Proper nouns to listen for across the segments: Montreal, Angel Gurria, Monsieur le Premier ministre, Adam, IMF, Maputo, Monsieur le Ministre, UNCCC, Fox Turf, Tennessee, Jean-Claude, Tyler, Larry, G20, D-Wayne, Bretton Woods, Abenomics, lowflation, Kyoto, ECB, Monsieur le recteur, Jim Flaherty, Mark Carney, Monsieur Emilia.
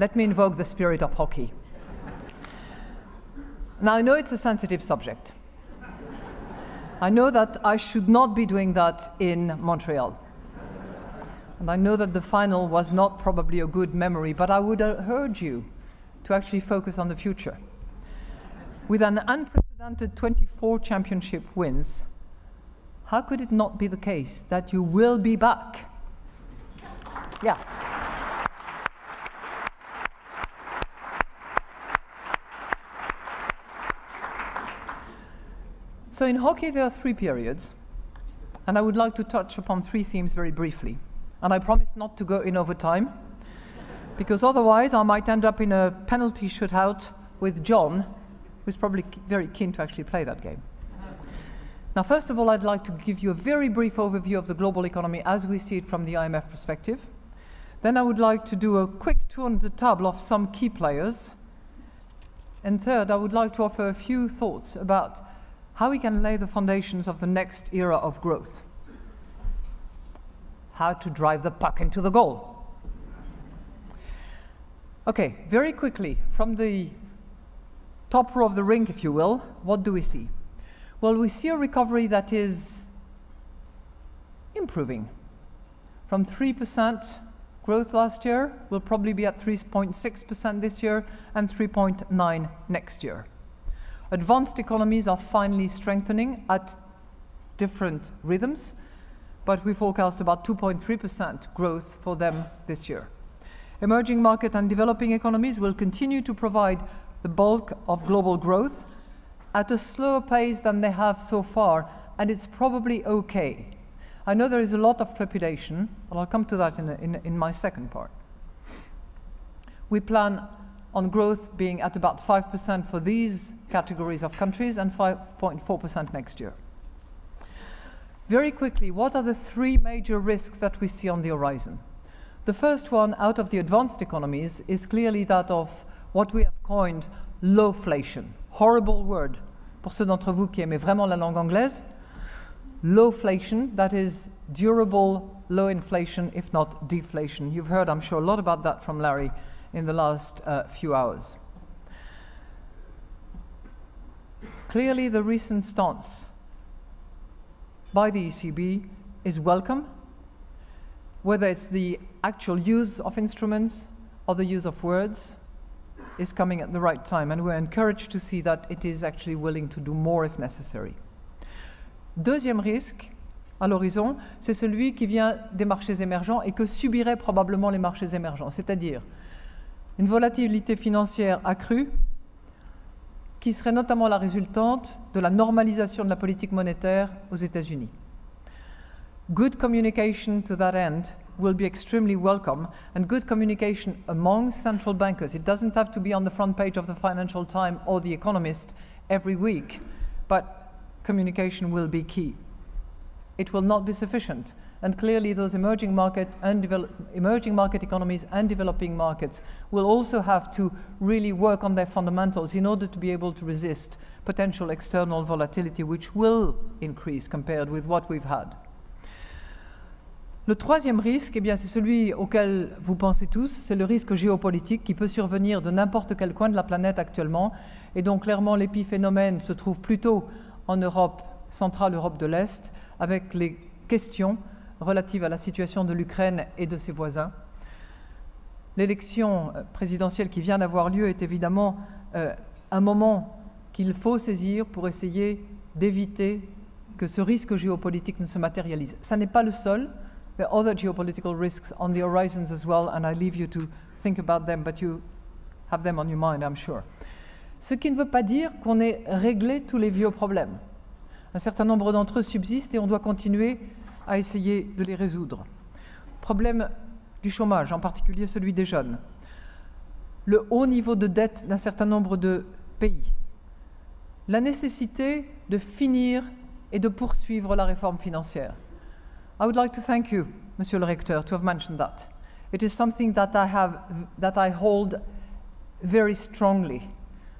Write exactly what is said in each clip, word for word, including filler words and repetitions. Let me invoke the spirit of hockey. Now, I know it's a sensitive subject. I know that I should not be doing that in Montreal. And I know that the final was not probably a good memory, but I would urge you to actually focus on the future. With an unprecedented twenty-four championship wins, how could it not be the case that you will be back? Yeah. So in hockey, there are three periods, and I would like to touch upon three themes very briefly. And I promise not to go in overtime, because otherwise I might end up in a penalty shootout with John, who's probably very keen to actually play that game. Now, first of all, I'd like to give you a very brief overview of the global economy as we see it from the I M F perspective. Then I would like to do a quick tour on the table of some key players. And third, I would like to offer a few thoughts about how we can lay the foundations of the next era of growth. How to drive the puck into the goal. Okay, very quickly, from the top row of the rink, if you will, what do we see? Well, we see a recovery that is improving. From three percent growth last year, we'll probably be at three point six percent this year and three point nine percent next year. Advanced economies are finally strengthening at different rhythms, but we forecast about two point three percent growth for them this year. Emerging market and developing economies will continue to provide the bulk of global growth at a slower pace than they have so far, and it's probably okay. I know there is a lot of trepidation, but I'll come to that in, a, in, in my second part. We plan on growth being at about five percent for these categories of countries and five point four percent next year. Very quickly, what are the three major risks that we see on the horizon? The first one out of the advanced economies is clearly that of what we have coined lowflation. Horrible word pour ceux d'entre vous qui aimez vraiment la langue anglaise. Lowflation, that is durable low inflation, if not deflation. You've heard, I'm sure, a lot about that from Larry in the last uh, few hours. Clearly, the recent stance by the E C B is welcome, whether it's the actual use of instruments or the use of words is coming at the right time, and we're encouraged to see that it is actually willing to do more if necessary. Deuxième risque à l'horizon, c'est celui qui vient des marchés émergents et que subiraient probablement les marchés émergents, c'est-à-dire une volatilité financière accrue qui serait notamment la résultante de la normalisation de la politique monétaire aux États-Unis. Good communication to that end will be extremely welcome, and good communication among central bankers. It doesn't have to be on the front page of the Financial Times or The Economist every week, but communication will be key. It will not be sufficient. And clearly, those emerging market and emerging market economies and developing markets will also have to really work on their fundamentals in order to be able to resist potential external volatility, which will increase compared with what we've had. Le troisième risque, eh bien, c'est celui auquel vous pensez tous, c'est le risque géopolitique qui peut survenir de n'importe quel coin de la planète actuellement. Et donc, clairement, l'épiphénomène se trouve plutôt en Europe centrale, Europe de l'Est, avec les questions relative à la situation de l'Ukraine et de ses voisins. L'élection présidentielle qui vient d'avoir lieu est évidemment euh, un moment qu'il faut saisir pour essayer d'éviter que ce risque géopolitique ne se matérialise. Ça n'est pas le seul. There are other geopolitical risks on the horizons as well, and I leave you to think about them, but you have them on your mind, I'm sure. Ce qui ne veut pas dire qu'on ait réglé tous les vieux problèmes. Un certain nombre d'entre eux subsistent et on doit continuer à essayer de les résoudre. Problème du chômage, en particulier celui des jeunes. Le haut niveau de dette d'un certain nombre de pays. La nécessité de finir et de poursuivre la réforme financière. I would like to thank you, Monsieur le recteur, to have mentioned that. It is something that I have, that I hold very strongly.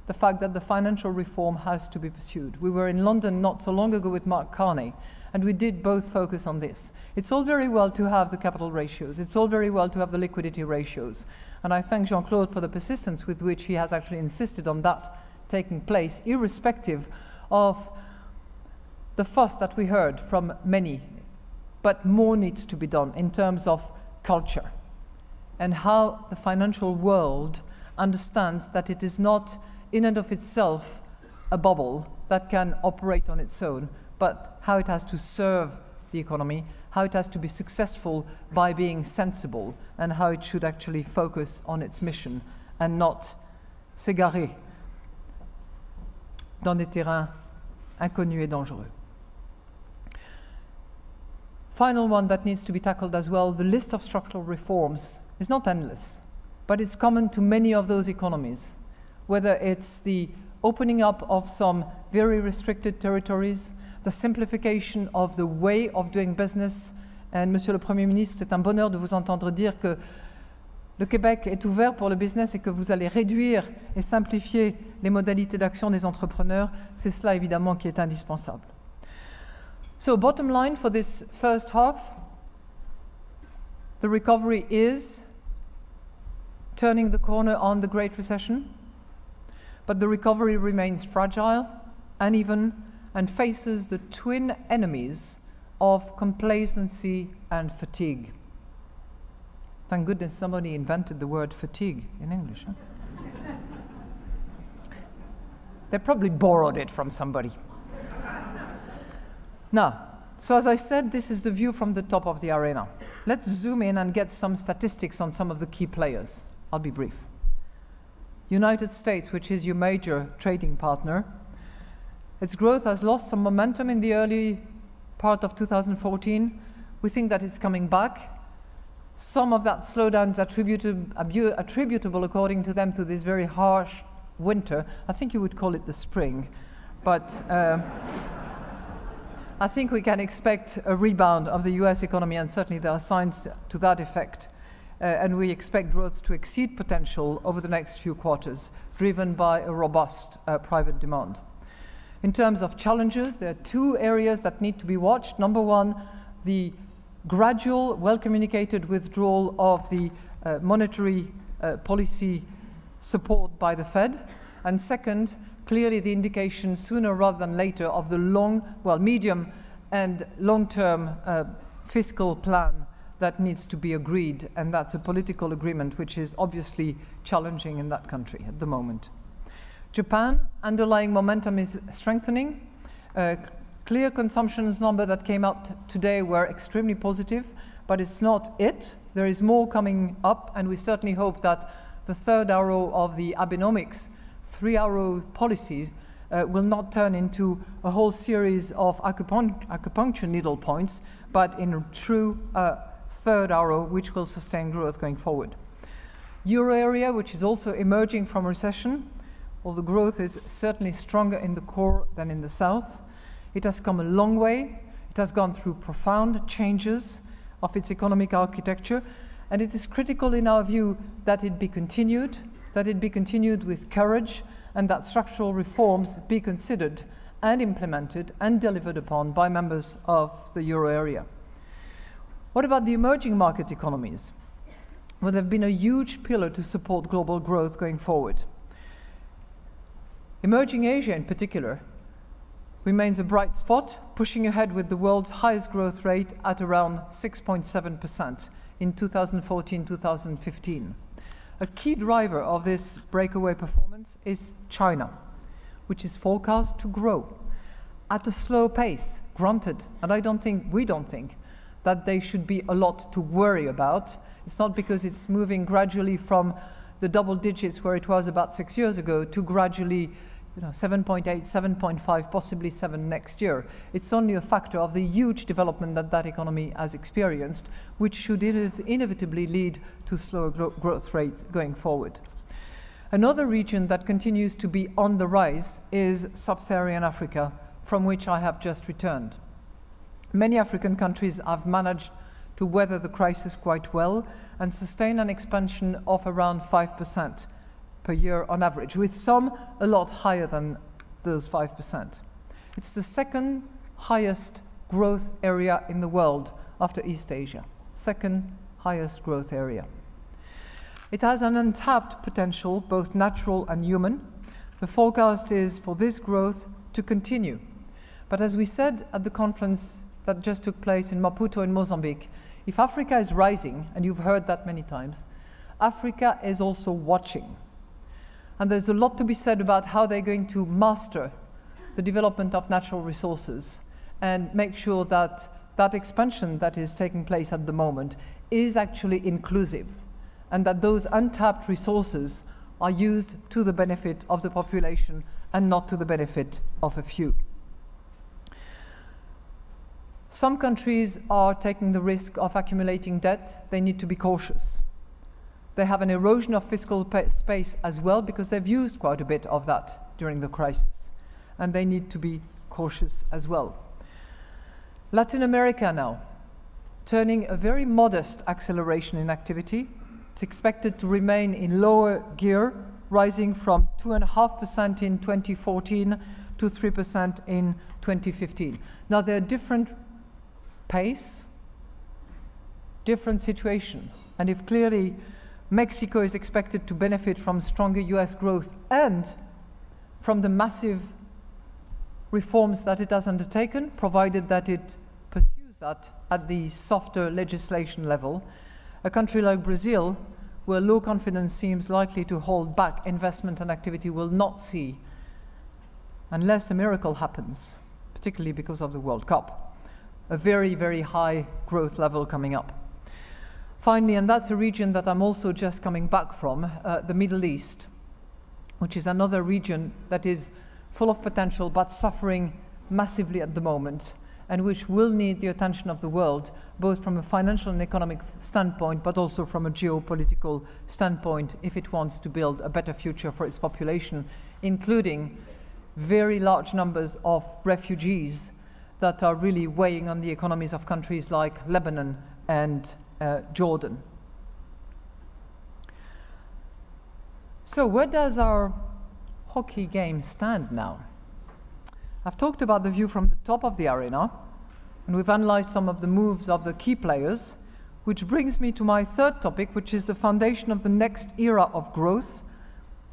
The fact that the financial reform has to be pursued. We were in London not so long ago with Mark Carney, and we did both focus on this. It's all very well to have the capital ratios, it's all very well to have the liquidity ratios, and I thank Jean-Claude for the persistence with which he has actually insisted on that taking place, irrespective of the fuss that we heard from many. But more needs to be done in terms of culture and how the financial world understands that it is not in and of itself a bubble that can operate on its own, but how it has to serve the economy, how it has to be successful by being sensible, and how it should actually focus on its mission and not s'égarer dans des terrains inconnus et dangereux. Final one that needs to be tackled as well, the list of structural reforms is not endless, but it's common to many of those economies, whether it's the opening up of some very restricted territories, the simplification of the way of doing business. And Monsieur le Premier ministre, c'est un bonheur de vous entendre dire que le Québec est ouvert pour le business et que vous allez réduire et simplifier les modalités d'action des entrepreneurs. C'est cela évidemment qui est indispensable. So bottom line for this first half, the recovery is turning the corner on the Great Recession, but the recovery remains fragile, uneven, and faces the twin enemies of complacency and fatigue. Thank goodness somebody invented the word fatigue in English. Huh? They probably borrowed it from somebody. Now, so as I said, this is the view from the top of the arena. Let's zoom in and get some statistics on some of the key players. I'll be brief. United States, which is your major trading partner, its growth has lost some momentum in the early part of two thousand fourteen. We think that it's coming back. Some of that slowdown is attributable, attributable, according to them, to this very harsh winter. I think you would call it the spring, but uh, I think we can expect a rebound of the U S economy, and certainly there are signs to that effect. Uh, and we expect growth to exceed potential over the next few quarters, driven by a robust uh, private demand. In terms of challenges, there are two areas that need to be watched. Number one, the gradual, well-communicated withdrawal of the uh, monetary uh, policy support by the Fed. And second, clearly the indication sooner rather than later of the long, well, medium and long-term uh, fiscal plan that needs to be agreed, and that's a political agreement which is obviously challenging in that country at the moment. Japan, underlying momentum is strengthening. Uh, clear consumption's number that came out today were extremely positive, but it's not it. There is more coming up, and we certainly hope that the third arrow of the Abenomics three-arrow policies uh, will not turn into a whole series of acupun acupuncture needle points, but in a true uh, third arrow, which will sustain growth going forward. Euro area, which is also emerging from recession, although growth is certainly stronger in the core than in the south. It has come a long way. It has gone through profound changes of its economic architecture, and it is critical in our view that it be continued, that it be continued with courage, and that structural reforms be considered and implemented and delivered upon by members of the euro area. What about the emerging market economies? Well, they've been a huge pillar to support global growth going forward. Emerging Asia, in particular, remains a bright spot, pushing ahead with the world's highest growth rate at around six point seven percent in two thousand fourteen to two thousand fifteen. A key driver of this breakaway performance is China, which is forecast to grow at a slow pace, granted, and I don't think, we don't think, that they should be a lot to worry about. It's not because it's moving gradually from the double digits where it was about six years ago to gradually, you know, seven point eight, seven point five, possibly seven next year. It's only a factor of the huge development that that economy has experienced, which should inevitably lead to slower growth rates going forward. Another region that continues to be on the rise is sub-Saharan Africa, from which I have just returned. Many African countries have managed to weather the crisis quite well and sustain an expansion of around five percent per year on average, with some a lot higher than those five percent. It's the second highest growth area in the world after East Asia, second highest growth area. It has an untapped potential, both natural and human. The forecast is for this growth to continue. But as we said at the conference that just took place in Maputo in Mozambique, if Africa is rising, and you've heard that many times, Africa is also watching. And there's a lot to be said about how they're going to master the development of natural resources and make sure that that expansion that is taking place at the moment is actually inclusive, and that those untapped resources are used to the benefit of the population and not to the benefit of a few. Some countries are taking the risk of accumulating debt. They need to be cautious. They have an erosion of fiscal space as well, because they've used quite a bit of that during the crisis, and they need to be cautious as well. Latin America now, turning a very modest acceleration in activity. It's expected to remain in lower gear, rising from two point five percent in twenty fourteen to three percent in twenty fifteen. Now, there are different pace, different situation. And if clearly Mexico is expected to benefit from stronger U S growth and from the massive reforms that it has undertaken, provided that it pursues that at the softer legislation level, a country like Brazil, where low confidence seems likely to hold back investment and activity, will not see, unless a miracle happens, particularly because of the World Cup, a very, very high growth level coming up. Finally, and that's a region that I'm also just coming back from, uh, the Middle East, which is another region that is full of potential but suffering massively at the moment, and which will need the attention of the world, both from a financial and economic standpoint, but also from a geopolitical standpoint, if it wants to build a better future for its population, including very large numbers of refugees that are really weighing on the economies of countries like Lebanon and uh, Jordan. So where does our hockey game stand now? I've talked about the view from the top of the arena, and we've analyzed some of the moves of the key players, which brings me to my third topic, which is the foundation of the next era of growth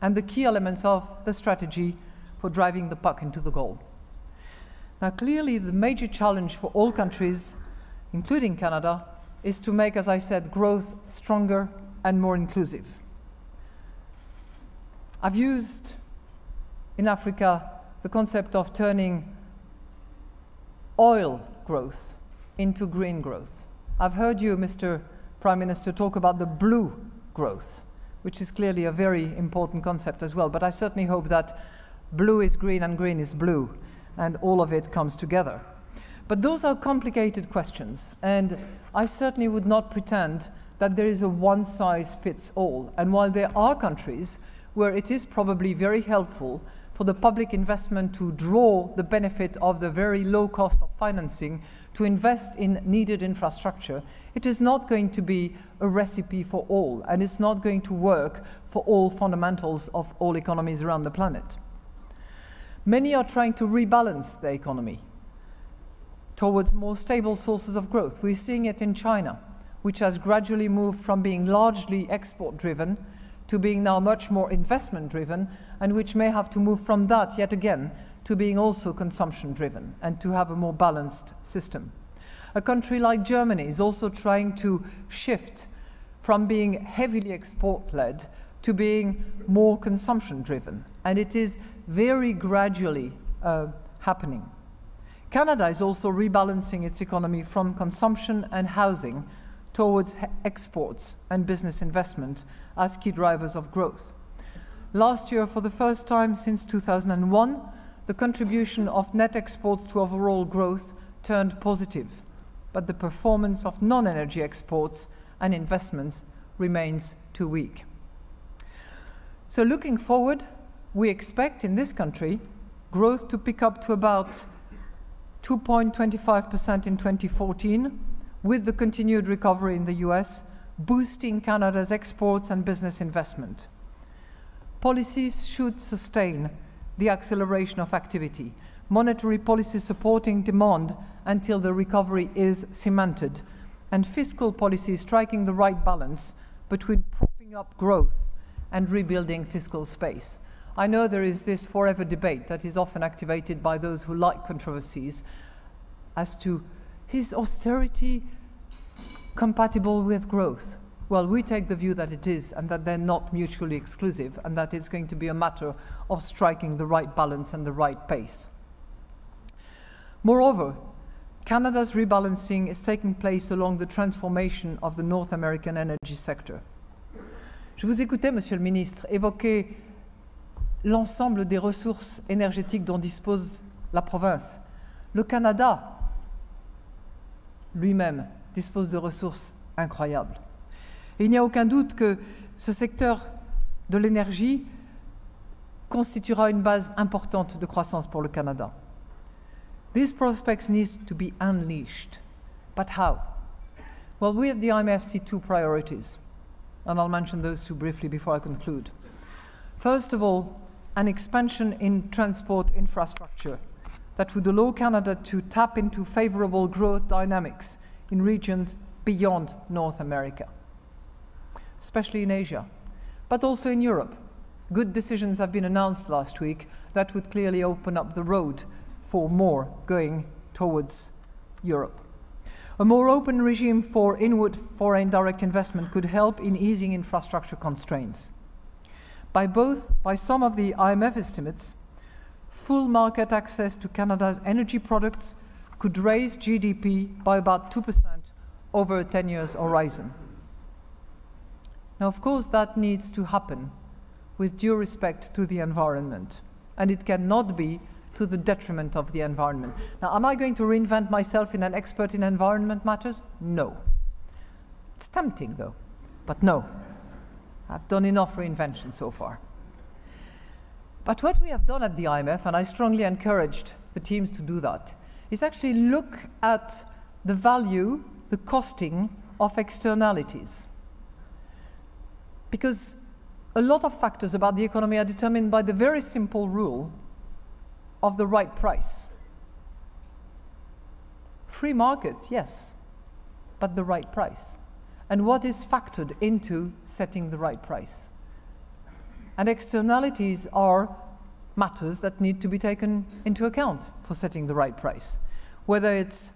and the key elements of the strategy for driving the puck into the goal. Now, clearly, the major challenge for all countries, including Canada, is to make, as I said, growth stronger and more inclusive. I've used, in Africa, the concept of turning oil growth into green growth. I've heard you, Mister Prime Minister, talk about the blue growth, which is clearly a very important concept as well, but I certainly hope that blue is green and green is blue, and all of it comes together. But those are complicated questions, and I certainly would not pretend that there is a one-size-fits-all. And while there are countries where it is probably very helpful for the public investment to draw the benefit of the very low cost of financing to invest in needed infrastructure, it is not going to be a recipe for all, and it's not going to work for all fundamentals of all economies around the planet. Many are trying to rebalance the economy towards more stable sources of growth. We're seeing it in China, which has gradually moved from being largely export-driven to being now much more investment-driven, and which may have to move from that yet again to being also consumption-driven and to have a more balanced system. A country like Germany is also trying to shift from being heavily export-led to being more consumption-driven, and it is very gradually uh, happening. Canada is also rebalancing its economy from consumption and housing towards exports and business investment as key drivers of growth. Last year, for the first time since two thousand one, the contribution of net exports to overall growth turned positive, but the performance of non-energy exports and investments remains too weak. So looking forward, we expect in this country growth to pick up to about two point two five percent in twenty fourteen, with the continued recovery in the U S, boosting Canada's exports and business investment. Policies should sustain the acceleration of activity, monetary policy supporting demand until the recovery is cemented, and fiscal policy striking the right balance between propping up growth and rebuilding fiscal space. I know there is this forever debate that is often activated by those who like controversies as to, is austerity compatible with growth? Well, we take the view that it is, and that they're not mutually exclusive, and that it's going to be a matter of striking the right balance and the right pace. Moreover, Canada's rebalancing is taking place along the transformation of the North American energy sector. Je vous écoutais, Monsieur le Ministre, évoquer l'ensemble des ressources énergétiques dont dispose la province. Le Canada lui-même dispose de ressources incroyables. Et il n'y a aucun doute que ce secteur de l'énergie constituera une base importante de croissance pour le Canada. These prospects need to be unleashed. But how? Well, we at the I M F see two priorities, and I'll mention those two briefly before I conclude. First of all, an expansion in transport infrastructure that would allow Canada to tap into favorable growth dynamics in regions beyond North America, especially in Asia, but also in Europe. Good decisions have been announced last week that would clearly open up the road for more going towards Europe. A more open regime for inward foreign direct investment could help in easing infrastructure constraints. By both, by some of the I M F estimates, full market access to Canada's energy products could raise G D P by about two percent over a ten year horizon. Now, of course, that needs to happen with due respect to the environment, and it cannot be to the detriment of the environment. Now, am I going to reinvent myself in an expert in environment matters? No. It's tempting, though, but no. I've done enough reinvention so far. But what we have done at the I M F, and I strongly encouraged the teams to do that, is actually look at the value, the costing of externalities. Because a lot of factors about the economy are determined by the very simple rule of the right price. Free market, yes, but the right price. And what is factored into setting the right price? And externalities are matters that need to be taken into account for setting the right price. Whether it's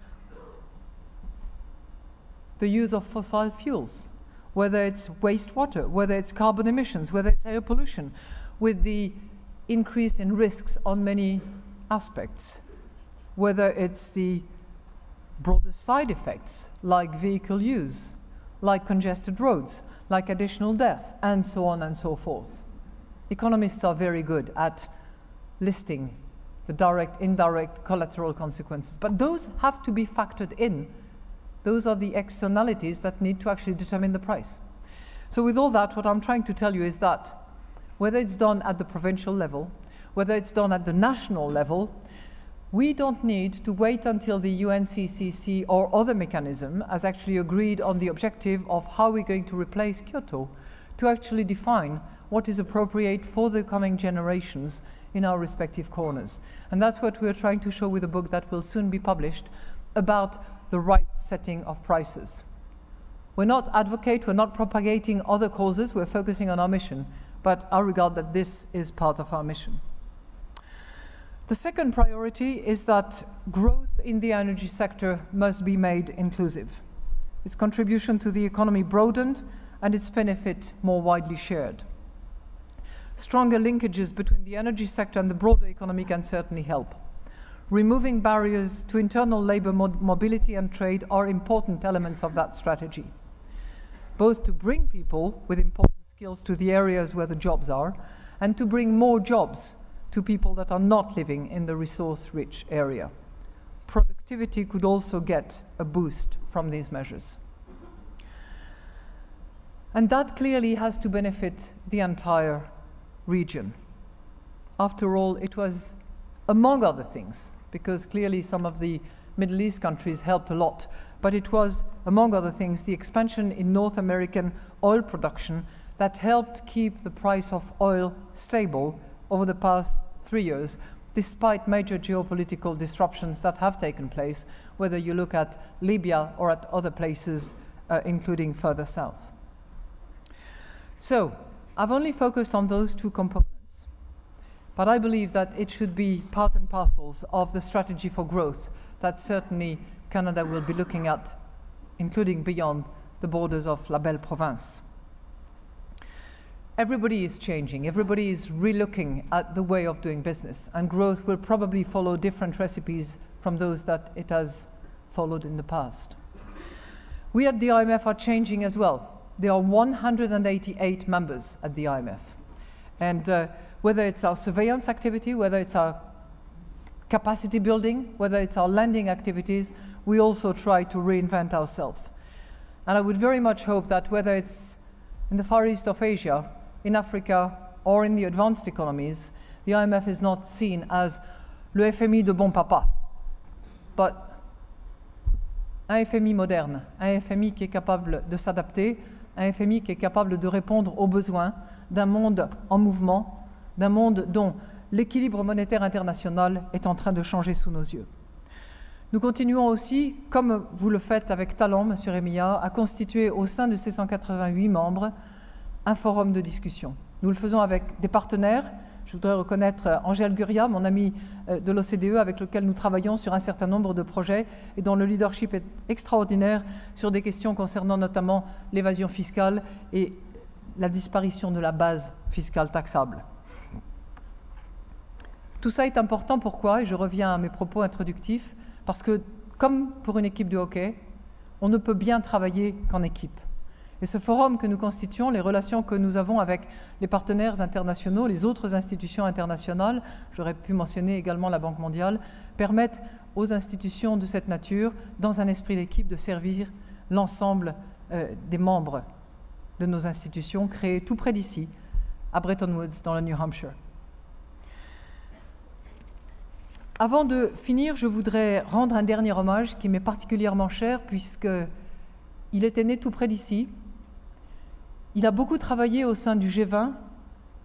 the use of fossil fuels, whether it's wastewater, whether it's carbon emissions, whether it's air pollution, with the increase in risks on many aspects, whether it's the broader side effects like vehicle use, like congested roads, like additional death, and so on and so forth. Economists are very good at listing the direct, indirect, collateral consequences, but those have to be factored in. Those are the externalities that need to actually determine the price. So with all that, what I'm trying to tell you is that whether it's done at the provincial level, whether it's done at the national level, we don't need to wait until the U N C C C or other mechanism has actually agreed on the objective of how we're going to replace Kyoto to actually define what is appropriate for the coming generations in our respective corners. And that's what we're trying to show with a book that will soon be published about the right setting of prices. We're not advocate, we're not propagating other causes, we're focusing on our mission, but I regard that this is part of our mission. The second priority is that growth in the energy sector must be made inclusive, its contribution to the economy broadened and its benefit more widely shared. Stronger linkages between the energy sector and the broader economy can certainly help. Removing barriers to internal labor mobility and trade are important elements of that strategy, both to bring people with important skills to the areas where the jobs are, and to bring more jobs to people that are not living in the resource-rich area. Productivity could also get a boost from these measures. And that clearly has to benefit the entire region. After all, it was, among other things, because clearly some of the Middle East countries helped a lot, but it was, among other things, the expansion in North American oil production that helped keep the price of oil stable over the past three years despite major geopolitical disruptions that have taken place, whether you look at Libya or at other places, uh, including further south. So, I've only focused on those two components, but I believe that it should be part and parcels of the strategy for growth that certainly Canada will be looking at, including beyond the borders of La Belle Province. Everybody is changing, everybody is relooking at the way of doing business, and growth will probably follow different recipes from those that it has followed in the past. We at the I M F are changing as well. There are one hundred eighty-eight members at the I M F. And uh, whether it's our surveillance activity, whether it's our capacity building, whether it's our lending activities, we also try to reinvent ourselves. And I would very much hope that whether it's in the Far East of Asia, in Africa, or in the advanced economies, the I M F is not seen as le F M I de bon papa, but un F M I moderne, un F M I qui est capable de s'adapter, un F M I qui est capable de répondre aux besoins d'un monde en mouvement, d'un monde dont l'équilibre monétaire international est en train de changer sous nos yeux. Nous continuons aussi, comme vous le faites avec talent, Monsieur Emilia, à constituer au sein de ces cent quatre-vingt-huit membres un forum de discussion. Nous le faisons avec des partenaires. Je voudrais reconnaître Angel Gurria, mon ami de l'O C D E, avec lequel nous travaillons sur un certain nombre de projets et dont le leadership est extraordinaire sur des questions concernant notamment l'évasion fiscale et la disparition de la base fiscale taxable. Tout ça est important. Pourquoi? Et je reviens à mes propos introductifs. Parce que, comme pour une équipe de hockey, on ne peut bien travailler qu'en équipe. Et ce forum que nous constituons, les relations que nous avons avec les partenaires internationaux, les autres institutions internationales, j'aurais pu mentionner également la Banque mondiale, permettent aux institutions de cette nature, dans un esprit d'équipe, de servir l'ensemble euh, des membres de nos institutions créées tout près d'ici, à Bretton Woods, dans le New Hampshire. Avant de finir, je voudrais rendre un dernier hommage qui m'est particulièrement cher, puisqu'il était né tout près d'ici. Il a beaucoup travaillé au sein du G vingt.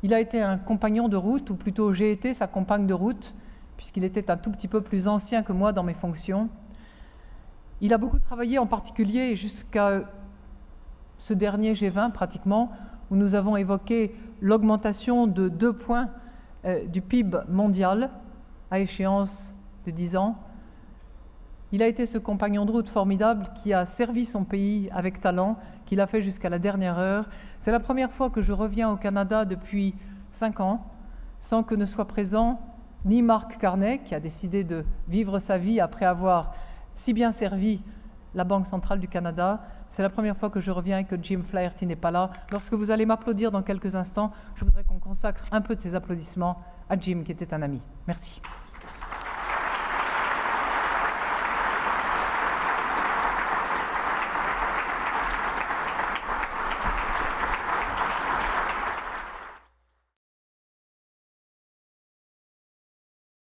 Il a été un compagnon de route, ou plutôt j'ai été sa compagne de route, puisqu'il était un tout petit peu plus ancien que moi dans mes fonctions. Il a beaucoup travaillé en particulier jusqu'à ce dernier G vingt pratiquement, où nous avons évoqué l'augmentation de deux points euh, du P I B mondial, à échéance de dix ans. Il a été ce compagnon de route formidable qui a servi son pays avec talent, qui l'a fait jusqu'à la dernière heure. C'est la première fois que je reviens au Canada depuis cinq ans, sans que ne soit présent ni Mark Carney, qui a décidé de vivre sa vie après avoir si bien servi la Banque centrale du Canada. C'est la première fois que je reviens et que Jim Flaherty n'est pas là. Lorsque vous allez m'applaudir dans quelques instants, je voudrais qu'on consacre un peu de ces applaudissements à Jim, qui était un ami. Merci.